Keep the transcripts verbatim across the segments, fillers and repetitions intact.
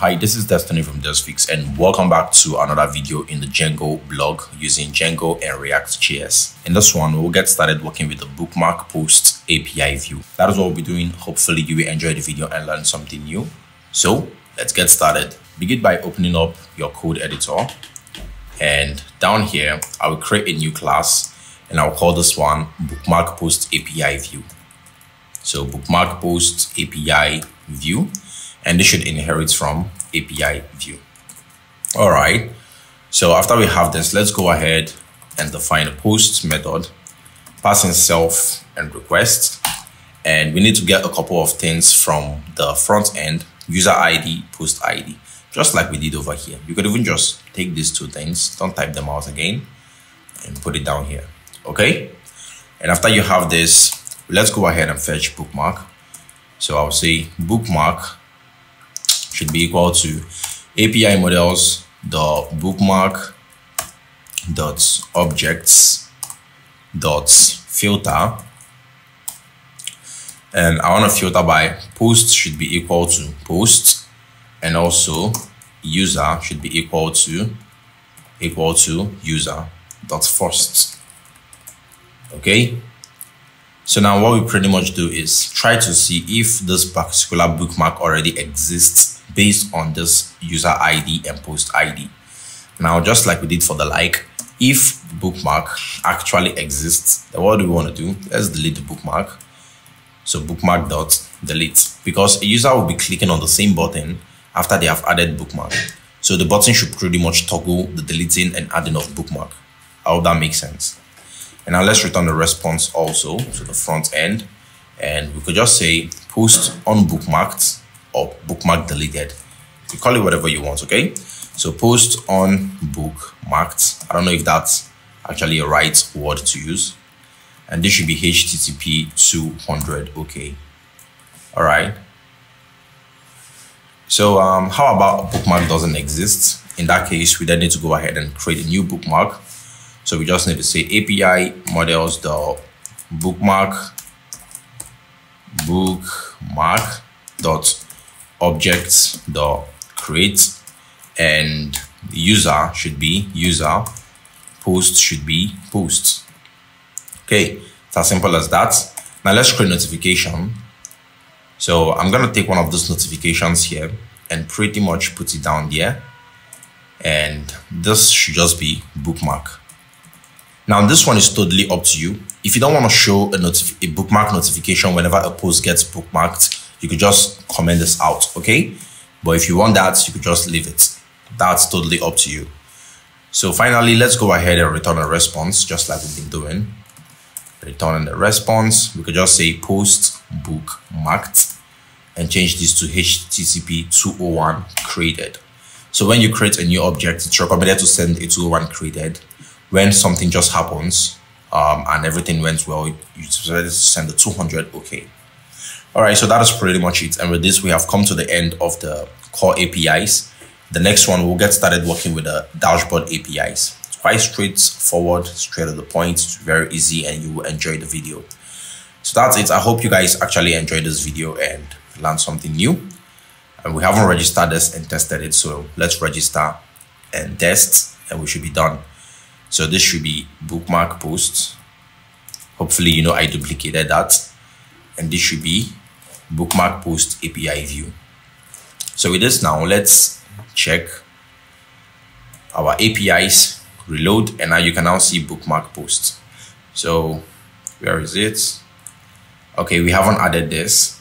Hi, this is Destiny from Desphixs, and welcome back to another video in the Django blog using Django and React.js. In this one, we'll get started working with the Bookmark Post A P I View. That is what we'll be doing. Hopefully, you will enjoy the video and learn something new. So, let's get started. Begin by opening up your code editor. And down here, I will create a new class, and I'll call this one Bookmark Post A P I View. So, Bookmark Post A P I View. And this should inherit from A P I view. All right. So after we have this, let's go ahead and define a post method, passing self and request. And we need to get a couple of things from the front end, user I D, post I D, just like we did over here. You could even just take these two things, don't type them out again, and put it down here. Okay. And after you have this, let's go ahead and fetch bookmark. So I'll say bookmark should be equal to A P I models dot bookmark dot objects dot filter, and I want to filter by post should be equal to post, and also user should be equal to equal to user dot first. Okay. So now what we pretty much do is try to see if this particular bookmark already exists based on this user I D and post I D. Now, just like we did for the like, if the bookmark actually exists, then what do we want to do? Let's delete the bookmark. So bookmark dot delete, because a user will be clicking on the same button after they have added bookmark. So the button should pretty much toggle the deleting and adding of bookmark. I hope that makes sense. And now let's return the response also to the front end. And we could just say post unbookmarked or bookmark deleted. You call it whatever you want, okay? So post unbookmarked. I don't know if that's actually a right word to use. And this should be H T T P two hundred, okay. All right. So um, how about a bookmark doesn't exist? In that case, we then need to go ahead and create a new bookmark. So we just need to say A P I models dot bookmark bookmark dot objects dot create, and user should be user, post should be post. Okay, it's as simple as that. Now let's create notification. So I'm gonna take one of those notifications here and pretty much put it down there, and this should just be bookmark. Now, this one is totally up to you. If you don't want to show a, a bookmark notification whenever a post gets bookmarked, you could just comment this out, okay? But if you want that, you could just leave it. That's totally up to you. So finally, let's go ahead and return a response, just like we've been doing. Return the response. We could just say post bookmarked and change this to H T T P two oh one created. So when you create a new object, it's recommended to send a two oh one created. When something just happens um, and everything went well, you decided to send the two hundred, okay. All right, so that is pretty much it. And with this, we have come to the end of the core A P Is. The next one, we'll get started working with the dashboard A P Is. It's quite straightforward, straight to the point, it's very easy, and you will enjoy the video. So that's it. I hope you guys actually enjoyed this video and learned something new. And we haven't registered this and tested it, so let's register and test, and we should be done. So this should be bookmark post. Hopefully, you know, I duplicated that. And this should be bookmark post A P I view. So with this now, let's check our A P Is, reload, and now you can now see bookmark post. So where is it? Okay, we haven't added this.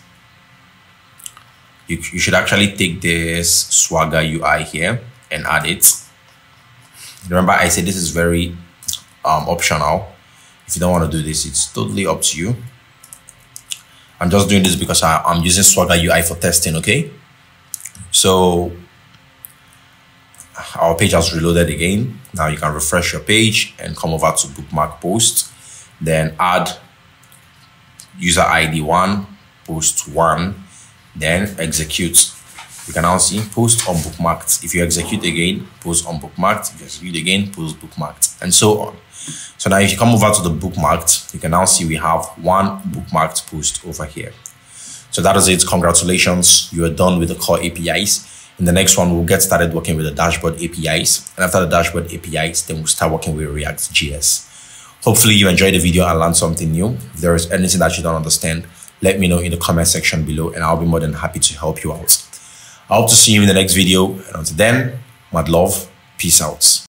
You, you should actually take this Swagger U I here and add it. Remember, I said this is very um, optional. If you don't want to do this, it's totally up to you. I'm just doing this because I, I'm using Swagger U I for testing, okay? So our page has reloaded again. Now you can refresh your page and come over to bookmark post. Then add user I D one, post one, then execute. You can now see post unbookmarked. If you execute again, post unbookmarked. If you execute again, post bookmarked, and so on. So now if you come over to the bookmarked, you can now see we have one bookmarked post over here. So that is it. Congratulations. You are done with the core A P Is. In the next one, we'll get started working with the dashboard A P Is. And after the dashboard A P Is, then we'll start working with React dot J S. Hopefully you enjoyed the video and learned something new. If there is anything that you don't understand, let me know in the comment section below and I'll be more than happy to help you out. I hope to see you in the next video. And until then, mad love, peace out.